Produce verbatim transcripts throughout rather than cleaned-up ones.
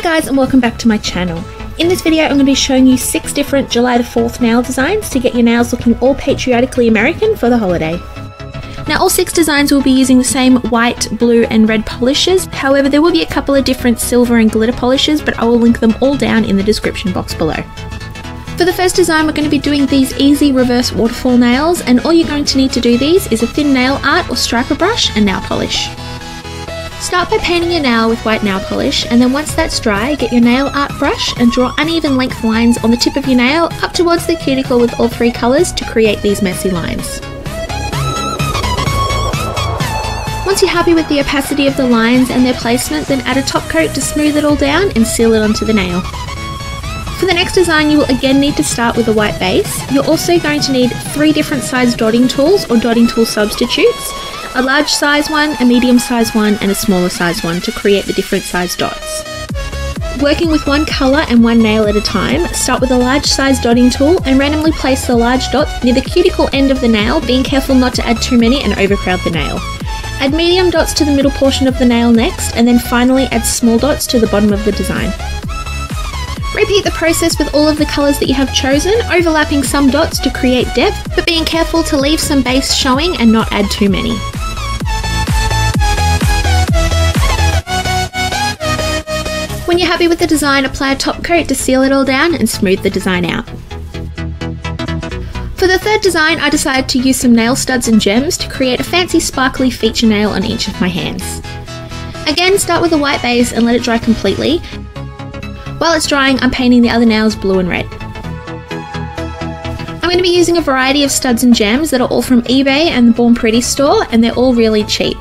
Hi guys, and welcome back to my channel. In this video I'm going to be showing you six different July the fourth nail designs to get your nails looking all patriotically American for the holiday. Now all six designs will be using the same white, blue and red polishes, however there will be a couple of different silver and glitter polishes, but I will link them all down in the description box below. For the first design we're going to be doing these easy reverse waterfall nails, and all you're going to need to do these is a thin nail art or striper brush and nail polish. Start by painting your nail with white nail polish, and then once that's dry, get your nail art brush and draw uneven length lines on the tip of your nail up towards the cuticle with all three colours to create these messy lines. Once you're happy with the opacity of the lines and their placement, then add a top coat to smooth it all down and seal it onto the nail. For the next design you will again need to start with a white base. You're also going to need three different size dotting tools or dotting tool substitutes. A large size one, a medium size one and a smaller size one to create the different size dots. Working with one colour and one nail at a time, start with a large size dotting tool and randomly place the large dot near the cuticle end of the nail, being careful not to add too many and overcrowd the nail. Add medium dots to the middle portion of the nail next, and then finally add small dots to the bottom of the design. Repeat the process with all of the colours that you have chosen, overlapping some dots to create depth, but being careful to leave some base showing and not add too many. When you're happy with the design, apply a top coat to seal it all down and smooth the design out. For the third design, I decided to use some nail studs and gems to create a fancy sparkly feature nail on each of my hands. Again, start with a white base and let it dry completely. While it's drying, I'm painting the other nails blue and red. I'm going to be using a variety of studs and gems that are all from eBay and the Born Pretty Store, and they're all really cheap.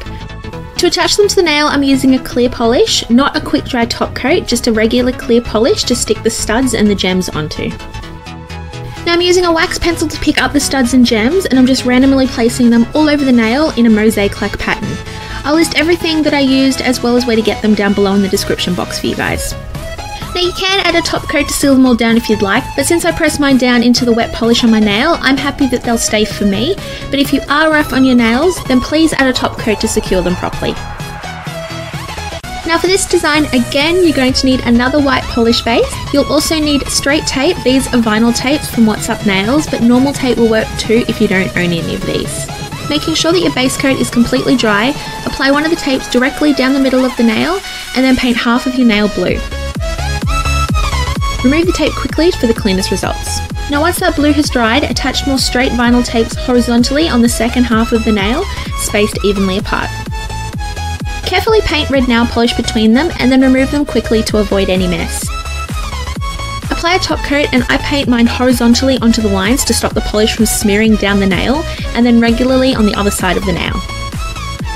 To attach them to the nail, I'm using a clear polish, not a quick dry top coat, just a regular clear polish to stick the studs and the gems onto. Now I'm using a wax pencil to pick up the studs and gems, and I'm just randomly placing them all over the nail in a mosaic-like pattern. I'll list everything that I used as well as where to get them down below in the description box for you guys. Now you can add a top coat to seal them all down if you'd like, but since I press mine down into the wet polish on my nail, I'm happy that they'll stay for me, but if you are rough on your nails, then please add a top coat to secure them properly. Now for this design, again, you're going to need another white polish base. You'll also need straight tape. These are vinyl tapes from What's Up Nails, but normal tape will work too if you don't own any of these. Making sure that your base coat is completely dry, apply one of the tapes directly down the middle of the nail, and then paint half of your nail blue. Remove the tape quickly for the cleanest results. Now once that blue has dried, attach more straight vinyl tapes horizontally on the second half of the nail, spaced evenly apart. Carefully paint red nail polish between them and then remove them quickly to avoid any mess. Apply a top coat, and I paint mine horizontally onto the lines to stop the polish from smearing down the nail, and then regularly on the other side of the nail.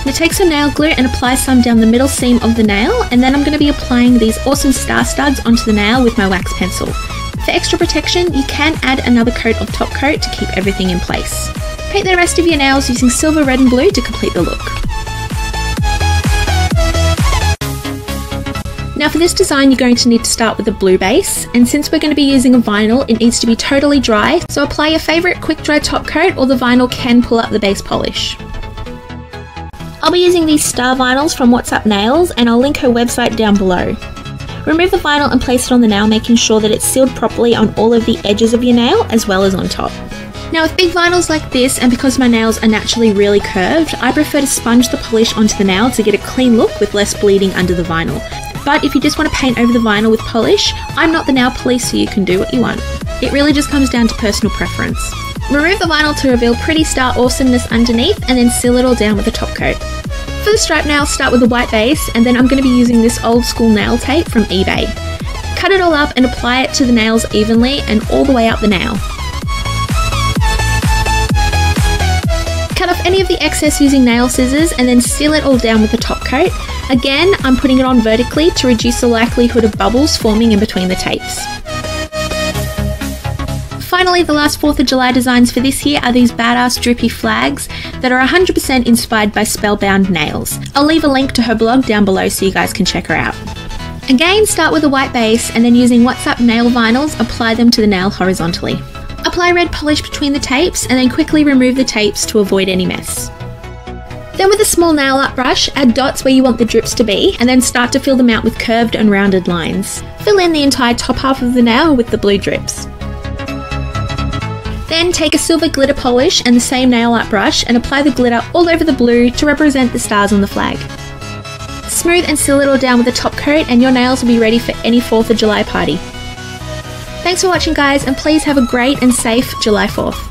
Now take some nail glue and apply some down the middle seam of the nail, and then I'm going to be applying these awesome star studs onto the nail with my wax pencil. For extra protection, you can add another coat of top coat to keep everything in place. Paint the rest of your nails using silver, red and blue to complete the look. Now for this design you're going to need to start with a blue base, and since we're going to be using a vinyl, it needs to be totally dry, so apply your favourite quick dry top coat or the vinyl can pull up the base polish. I'll be using these star vinyls from What's Up Nails, and I'll link her website down below. Remove the vinyl and place it on the nail, making sure that it's sealed properly on all of the edges of your nail as well as on top. Now with big vinyls like this, and because my nails are naturally really curved, I prefer to sponge the polish onto the nail to get a clean look with less bleeding under the vinyl. But if you just want to paint over the vinyl with polish, I'm not the nail police, so you can do what you want. It really just comes down to personal preference. Remove the vinyl to reveal pretty star awesomeness underneath, and then seal it all down with a top coat. For the stripe nail, start with a white base, and then I'm going to be using this old school nail tape from eBay. Cut it all up and apply it to the nails evenly and all the way up the nail. Cut off any of the excess using nail scissors and then seal it all down with a top coat. Again, I'm putting it on vertically to reduce the likelihood of bubbles forming in between the tapes. Finally, the last fourth of July designs for this year are these badass droopy flags that are one hundred percent inspired by Spellbound Nails. I'll leave a link to her blog down below so you guys can check her out. Again, start with a white base and then using What's Up Nail vinyls, apply them to the nail horizontally. Apply red polish between the tapes and then quickly remove the tapes to avoid any mess. Then with a small nail art brush, add dots where you want the drips to be, and then start to fill them out with curved and rounded lines. Fill in the entire top half of the nail with the blue drips. Then take a silver glitter polish and the same nail art brush and apply the glitter all over the blue to represent the stars on the flag. Smooth and seal it all down with a top coat and your nails will be ready for any fourth of July party. Thanks for watching guys, and please have a great and safe July fourth.